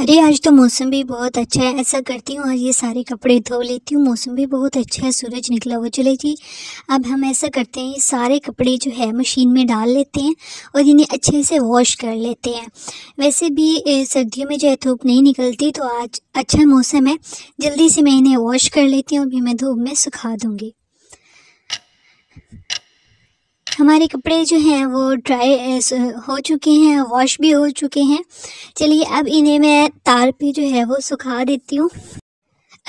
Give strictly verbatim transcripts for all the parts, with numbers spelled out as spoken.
अरे आज तो मौसम भी बहुत अच्छा है, ऐसा करती हूँ आज ये सारे कपड़े धो लेती हूँ। मौसम भी बहुत अच्छा है, सूरज निकला हुआ। चले जी अब हम ऐसा करते हैं ये सारे कपड़े जो है मशीन में डाल लेते हैं और इन्हें अच्छे से वॉश कर लेते हैं। वैसे भी सर्दियों में जो है धूप नहीं निकलती, तो आज अच्छा मौसम है, जल्दी से मैं इन्हें वॉश कर लेती हूँ और भी मैं धूप में सुखा दूँगी। हमारे कपड़े जो हैं वो ड्राई हो चुके हैं, वॉश भी हो चुके हैं। चलिए अब इन्हें मैं तार पे जो है वो सुखा देती हूँ।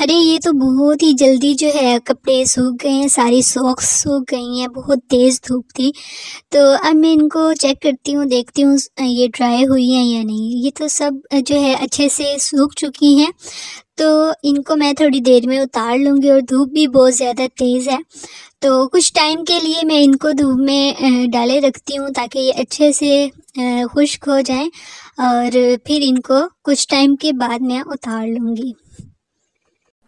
अरे ये तो बहुत ही जल्दी जो है कपड़े सूख गए हैं, सारी सॉक्स सूख गई हैं, बहुत तेज़ धूप थी। तो अब मैं इनको चेक करती हूँ, देखती हूँ ये ड्राई हुई हैं या नहीं। ये तो सब जो है अच्छे से सूख चुकी हैं, तो इनको मैं थोड़ी देर में उतार लूँगी। और धूप भी बहुत ज़्यादा तेज़ है, तो कुछ टाइम के लिए मैं इनको धूप में डाले रखती हूँ ताकि ये अच्छे से खुश्क हो जाए, और फिर इनको कुछ टाइम के बाद मैं उतार लूँगी।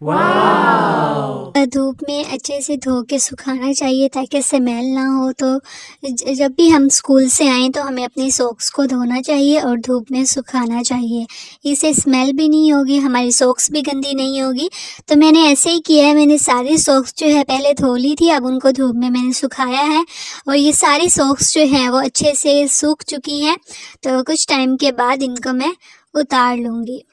वाव! धूप में अच्छे से धो के सुखाना चाहिए ताकि स्मेल ना हो। तो जब भी हम स्कूल से आएँ तो हमें अपने सॉक्स को धोना चाहिए और धूप में सुखाना चाहिए, इससे स्मेल भी नहीं होगी, हमारी सॉक्स भी गंदी नहीं होगी। तो मैंने ऐसे ही किया है, मैंने सारी सॉक्स जो है पहले धो ली थी, अब उनको धूप में मैंने सुखाया है और ये सारी सॉक्स जो हैं वो अच्छे से सूख चुकी हैं। तो कुछ टाइम के बाद इनको मैं उतार लूँगी।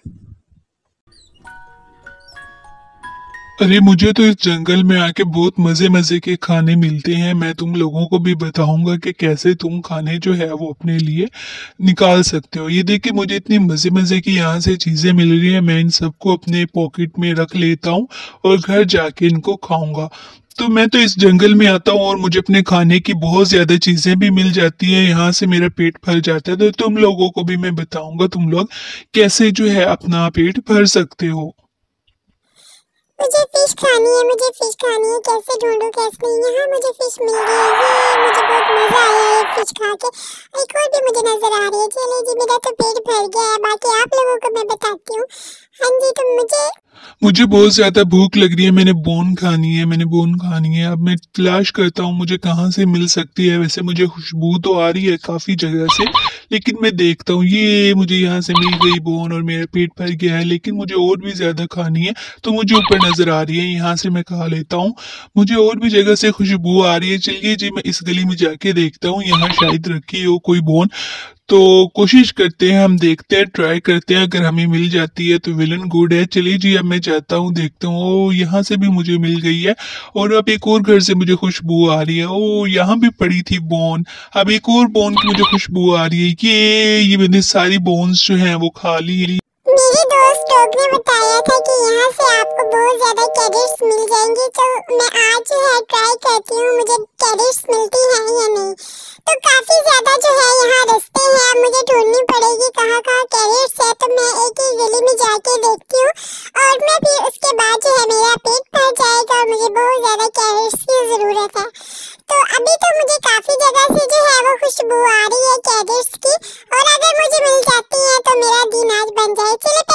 अरे मुझे तो इस जंगल में आके बहुत मज़े मज़े के खाने मिलते हैं। मैं तुम लोगों को भी बताऊंगा कि कैसे तुम खाने जो है वो अपने लिए निकाल सकते हो। ये देखिए मुझे इतनी मज़े मज़े की यहाँ से चीज़ें मिल रही हैं, मैं इन सबको अपने पॉकेट में रख लेता हूँ और घर जाके इनको खाऊंगा। तो मैं तो इस जंगल में आता हूँ और मुझे अपने खाने की बहुत ज़्यादा चीज़ें भी मिल जाती है, यहाँ से मेरा पेट भर जाता है। तो तुम लोगों को भी मैं बताऊँगा तुम लोग कैसे जो है अपना पेट भर सकते हो। मुझे फिश खानी है, मुझे फिश खानी है, कैसे ढूंढूं कैसे नहीं। यहाँ मुझे फिश मिल गई है, मुझे बहुत मजा आया है फिश खा के। एक और भी मुझे नजर आ रही है। चलिए जी मेरा तो पेट भर गया है, बाकी आप लोगों को मैं बताती हूँ। हाँ जी तो मुझे मुझे बहुत ज्यादा भूख लग रही है, मैंने बोन खानी है, मैंने बोन खानी है। अब मैं तलाश करता हूँ मुझे कहाँ से मिल सकती है। वैसे मुझे खुशबू तो आ रही है काफी जगह से, लेकिन मैं देखता हूँ ये मुझे यहाँ से मिल गई बोन और मेरा पेट भर गया है, लेकिन मुझे और भी ज्यादा खानी है। तो मुझे ऊपर नजर आ रही है, यहाँ से मैं खा लेता हूँ। मुझे और भी जगह से खुशबू आ रही है। चलिए जी मैं इस गली में जाके देखता हूँ, यहाँ शायद रखी हो कोई बोन। तो कोशिश करते हैं हम, देखते हैं, ट्राई करते हैं, अगर हमें मिल जाती है तो विलन गुड है। चलिए जी अब मैं जाता हूँ, देखता हूँ। ओ यहाँ से भी मुझे मिल गई है, और अब एक और घर से मुझे खुशबू आ रही है। ओ यहाँ भी पड़ी थी बोन, अब एक और बोन की मुझे खुशबू आ रही है। ये ये मैंने सारी बोन्स जो हैं वो खा ली। मेरे दोस्त डॉग ने बताया था कि यहाँ से आपको बहुत ज्यादा कैरेट्स मिल जाएंगी, तो मैं आज जो है ट्राई करती हूँ मुझे कैरेट्स मिलती हैं या नहीं। तो काफी ज्यादा जो है यहाँ रास्ते हैं, मुझे ढूंढनी पड़ेगी कहाँ कहाँ कैरेट्स है। तो मैं एक ही गली में जाके देखती हूँ और मैं फिर उसके बाद जो है मेरा पेट भर जाएगा और मुझे बहुत ज्यादा कैरेट्स की जरूरत है। तो अभी तो मुझे काफी जगह से जो है वो खुशबू आ रही है कैरेट्स की, और अगर मुझे मिल जाती है तो मेरा दिन आज बन जाए। चले